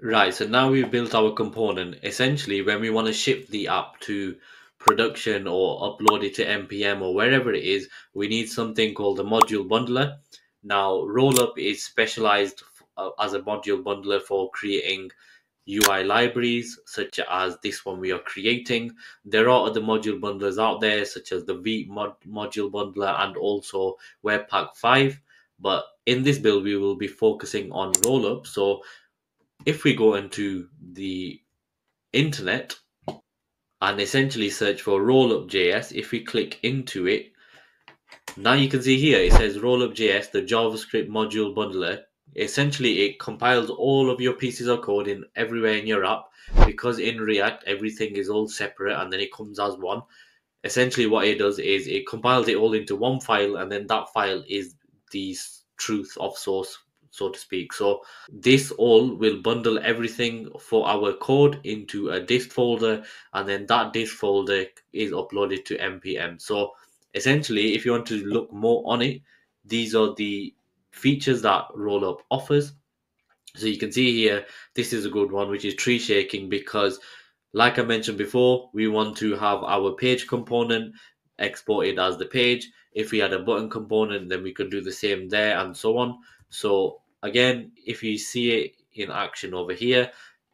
Right, so now we've built our component. Essentially, when we want to ship the app to production or upload it to npm or wherever it is, we need something called a module bundler. Now, Rollup is specialized as a module bundler for creating UI libraries, such as this one we are creating. There are other module bundlers out there, such as the module bundler and also Webpack 5. But in this build, we will be focusing on Rollup. So if we go into the internet and essentially search for Rollup.js, if we click into it, now you can see here it says Rollup.js, the JavaScript module bundler. Essentially, it compiles all of your pieces of code in everywhere in your app, because in React everything is all separate and then it comes as one. Essentially, what it does is it compiles it all into one file, and then that file is the truth of source, so to speak. So this all will bundle everything for our code into a dist folder, and then that dist folder is uploaded to npm. So essentially, if you want to look more on it, these are the features that Rollup offers. So you can see here, this is a good one, which is tree shaking, because like I mentioned before, we want to have our page component exported as the page. If we had a button component, then we could do the same there, and so on. So again, if you see it in action over here,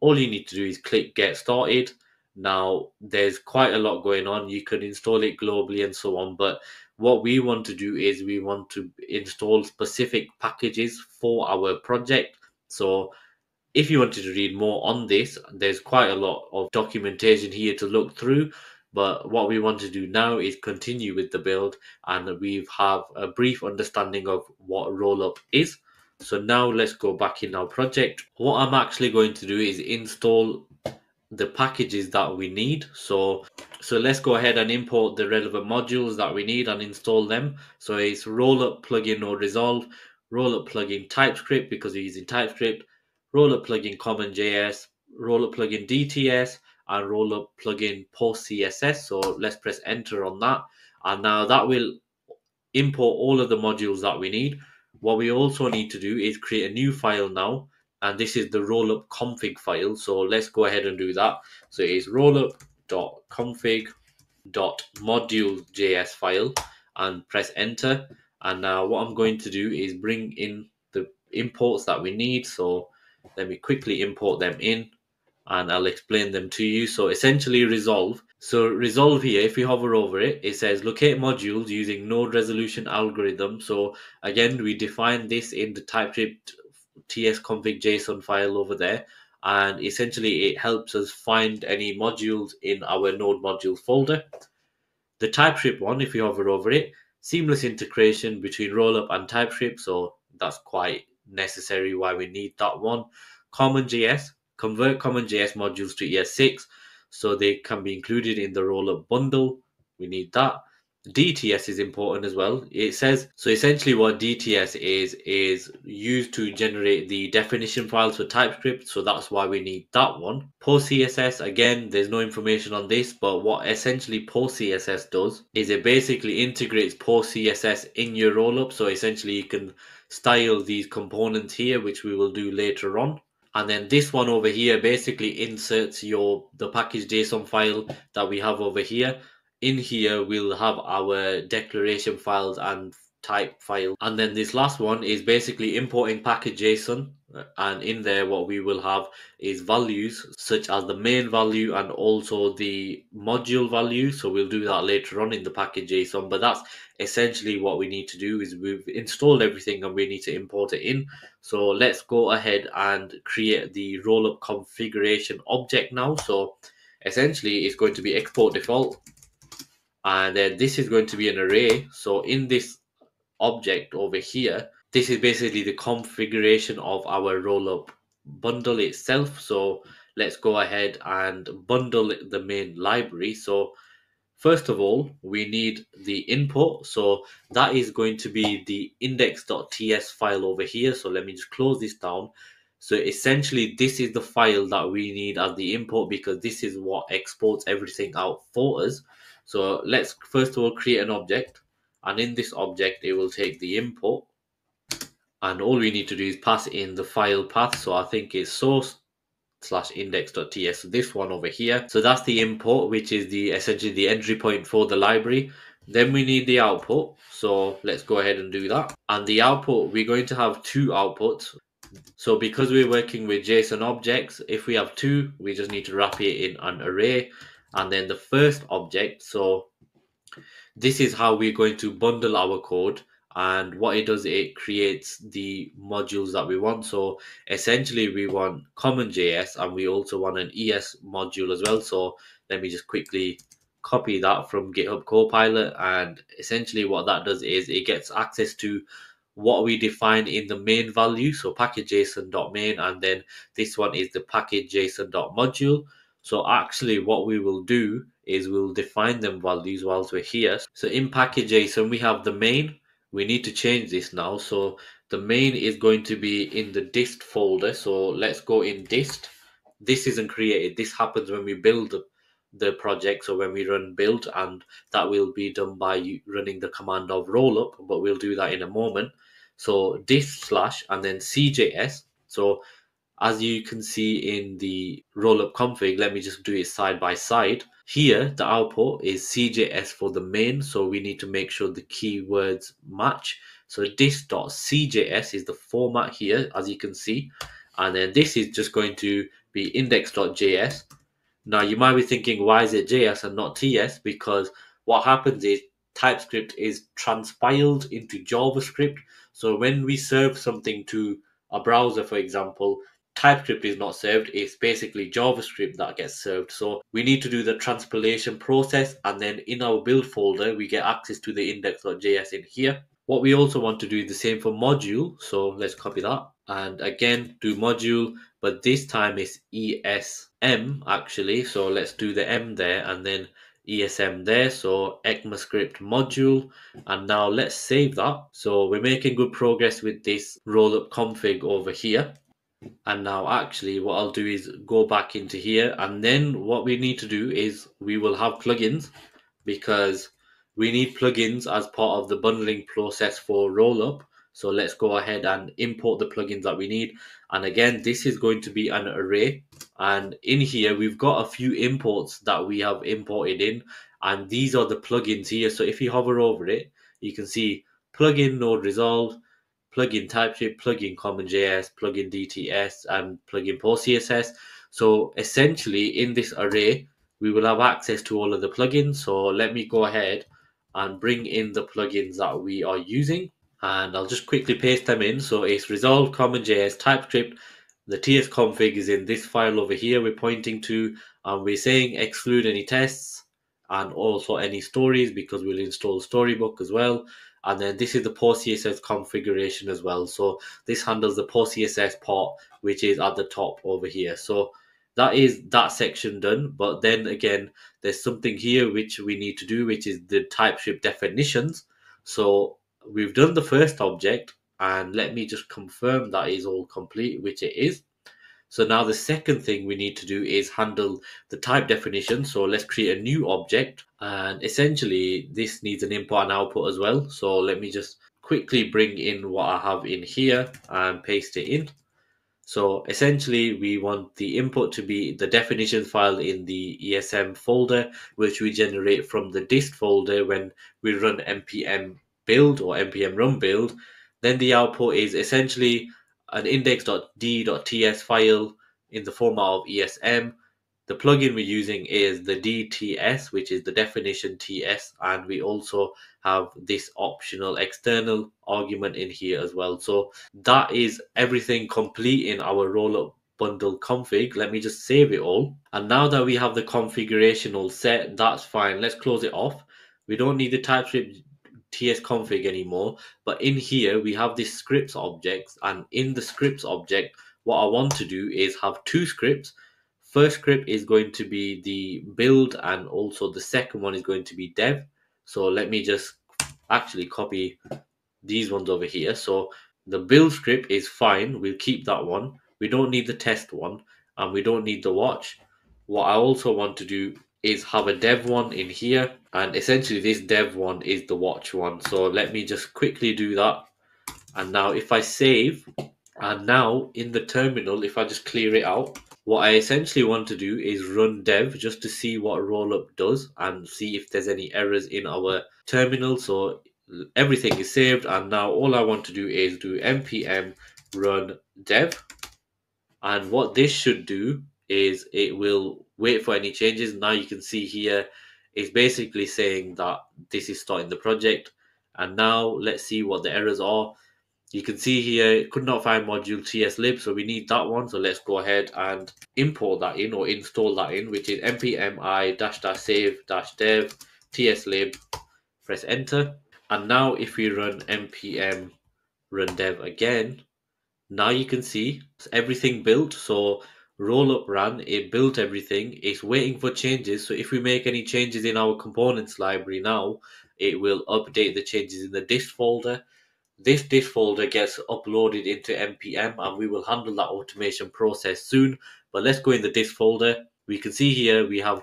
all you need to do is click get started. Now, there's quite a lot going on. You could install it globally and so on, but what we want to do is we want to install specific packages for our project. So if you wanted to read more on this, there's quite a lot of documentation here to look through. But what we want to do now is continue with the build, and we have a brief understanding of what Rollup is. So now let's go back in our project. What I'm actually going to do is install the packages that we need. So let's go ahead and import the relevant modules that we need and install them. So it's Rollup plugin or Resolve, Rollup plugin TypeScript because we're using TypeScript, Rollup plugin CommonJS, Rollup plugin DTS, and Rollup plugin PostCSS. So let's press enter on that, and now that will import all of the modules that we need. What we also need to do is create a new file now, and this is the Rollup config file. So let's go ahead and do that. So it is rollup.config.module.js file, and press enter. And now what I'm going to do is bring in the imports that we need. So let me quickly import them in, and I'll explain them to you. So essentially Resolve. So Resolve here, if you hover over it, it says locate modules using node resolution algorithm. So again, we define this in the TypeScript tsconfig.json file over there, and essentially it helps us find any modules in our node modules folder. The TypeScript one, if you hover over it, seamless integration between Rollup and TypeScript. So that's quite necessary, why we need that one. CommonJS, convert CommonJS modules to ES6 so they can be included in the Rollup bundle. We need that. DTS is important as well. It says, so essentially what DTS is used to generate the definition files for TypeScript. So that's why we need that one. PostCSS, again, there's no information on this, but what essentially PostCSS does is it basically integrates PostCSS in your Rollup. So essentially you can style these components here, which we will do later on. And then this one over here basically inserts the package.json file that we have over here. In here, we'll have our declaration files and type file. And then this last one is basically importing package.json. And in there, what we will have is values such as the main value and also the module value. So we'll do that later on in the package.json. But that's essentially what we need to do, is we've installed everything and we need to import it in. So let's go ahead and create the Rollup configuration object now. So essentially, it's going to be export default. And then this is going to be an array. So in this object over here, this is basically the configuration of our Rollup bundle itself. So let's go ahead and bundle the main library. So first of all, we need the input. So that is going to be the index.ts file over here. So let me just close this down. So essentially, this is the file that we need as the input, because this is what exports everything out for us. So let's first of all create an object, and in this object it will take the input, and all we need to do is pass in the file path. So I think it's source /index.ts, this one over here. So that's the import, which is the essentially the entry point for the library. Then we need the output, so let's go ahead and do that. And the output, we're going to have two outputs. So because we're working with JSON objects, if we have two, we just need to wrap it in an array. And then the first object, so this is how we're going to bundle our code. And what it does, it creates the modules that we want. So essentially we want CommonJS and we also want an ES module as well. So let me just quickly copy that from GitHub Copilot. And essentially what that does is it gets access to what we define in the main value. So package.json.main, and then this one is the package.json.module. So actually what we will do is we'll define them values whilst we're here. So in package.json, we have the main. We need to change this now. So the main is going to be in the dist folder. So let's go in dist. This isn't created. This happens when we build the project. So when we run build, and that will be done by running the command of rollup, but we'll do that in a moment. So dist / and then CJS. So as you can see in the rollup config, let me just do it side by side. Here, the output is CJS for the main, so we need to make sure the keywords match. So dist.cjs is the format here, as you can see. And then this is just going to be index.js. Now, you might be thinking, why is it JS and not TS? Because what happens is TypeScript is transpiled into JavaScript. So when we serve something to a browser, for example, TypeScript is not served, it's basically JavaScript that gets served. So we need to do the transpilation process, and then in our build folder, we get access to the index.js in here. What we also want to do is the same for module. So let's copy that and again do module, but this time it's ESM actually. So let's do the M there and then ESM there, so ECMAScript module. And now let's save that. So we're making good progress with this rollup config over here. And now actually what I'll do is go back into here, and then what we need to do is we will have plugins, because we need plugins as part of the bundling process for Rollup. So let's go ahead and import the plugins that we need. And again, this is going to be an array, and in here we've got a few imports that we have imported in, and these are the plugins here. So if you hover over it, you can see plugin node resolve, plugin TypeScript, plugin CommonJS, plugin DTS, and plugin PostCSS. So essentially in this array, we will have access to all of the plugins. So let me go ahead and bring in the plugins that we are using, and I'll just quickly paste them in. So it's Resolve, CommonJS, TypeScript. The tsconfig is in this file over here we're pointing to, and we're saying exclude any tests and also any stories, because we'll install Storybook as well. And then this is the PostCSS configuration as well. So this handles the PostCSS part, which is at the top over here. So that is that section done. But then again, there's something here which we need to do, which is the TypeScript definitions. So we've done the first object, and let me just confirm that is all complete, which it is. So now the second thing we need to do is handle the type definition. So let's create a new object, and essentially this needs an input and output as well. So let me just quickly bring in what I have in here and paste it in. So essentially we want the input to be the definition file in the ESM folder, which we generate from the dist folder when we run npm build or npm run build. Then the output is essentially an index.d.ts file in the format of ESM. The plugin we're using is the DTS, which is the definition TS, and we also have this optional external argument in here as well. So that is everything complete in our rollup bundle config. Let me just save it all. And now that we have the configuration all set, that's fine. Let's close it off. We don't need the TypeScript tsconfig anymore, but in here we have this scripts objects, and in the scripts object what I want to do is have two scripts. First script is going to be the build, and also the second one is going to be dev. So let me just actually copy these ones over here. So the build script is fine, we'll keep that one. We don't need the test one, and we don't need the watch. What I also want to do is have a dev one in here, and essentially this dev one is the watch one. So let me just quickly do that. And now if I save, and now in the terminal, if I just clear it out, What I essentially want to do is run dev just to see what Rollup does and see if there's any errors in our terminal. So everything is saved, and now all I want to do is do npm run dev, and what this should do is it will wait for any changes. Now you can see here it's basically saying that this is starting the project, and now let's see what the errors are. You can see here, could not find module tslib, so we need that one. So let's go ahead and import that in, or install that in, which is npm i-save-dev tslib, press enter. And now if we run npm run dev again, now you can see everything built. So Rollup ran, it built everything, it's waiting for changes. So if we make any changes in our components library now, it will update the changes in the dist folder. This dist folder gets uploaded into npm, and we will handle that automation process soon. But let's go in the dist folder. We can see here we have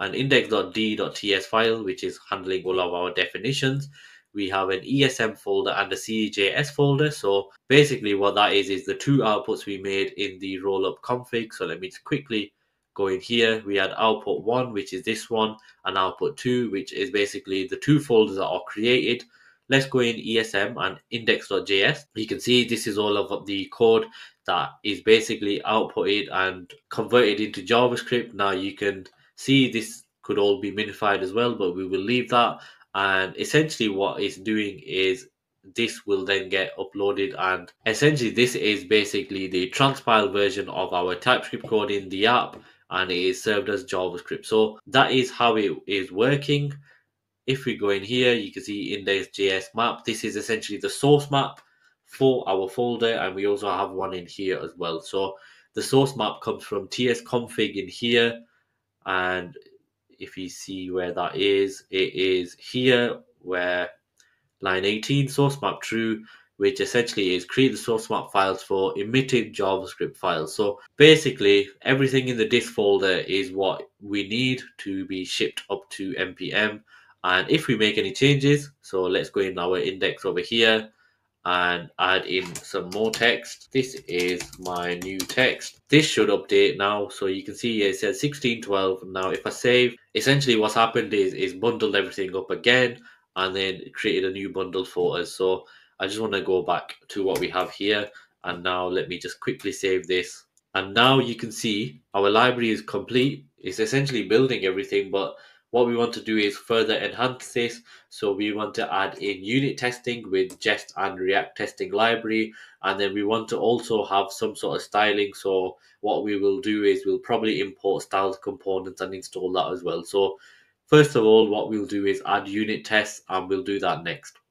an index.d.ts file, which is handling all of our definitions. We have an ESM folder and a CJS folder. So basically what that is the two outputs we made in the Rollup config. So let me just quickly go in here. We had output 1, which is this one, and output 2, which is basically the two folders that are created. Let's go in ESM and index.js. You can see this is all of the code that is basically outputted and converted into JavaScript. Now you can see this could all be minified as well, but we will leave that. And essentially what it's doing is this will then get uploaded, and essentially this is basically the transpiled version of our TypeScript code in the app, and it is served as JavaScript. So that is how it is working. If we go in here, you can see index.js map. This is essentially the source map for our folder, and we also have one in here as well. So the source map comes from tsconfig in here, and if you see where that is, it is here where line 18, source map true, which essentially is create the source map files for emitted JavaScript files. So basically everything in the dist folder is what we need to be shipped up to npm. And if we make any changes, so let's go in our index over here and add in some more text. This is my new text. This should update now. So you can see it says 1612. Now if I save, essentially what's happened is bundled everything up again and then created a new bundle for us. So I just want to go back to what we have here, and now let me just quickly save this. And now you can see our library is complete. It's essentially building everything, but what we want to do is further enhance this. So we want to add in unit testing with Jest and React testing library. And then we want to also have some sort of styling. So what we will do is we'll probably import styled components and install that as well. So first of all, what we'll do is add unit tests, and we'll do that next.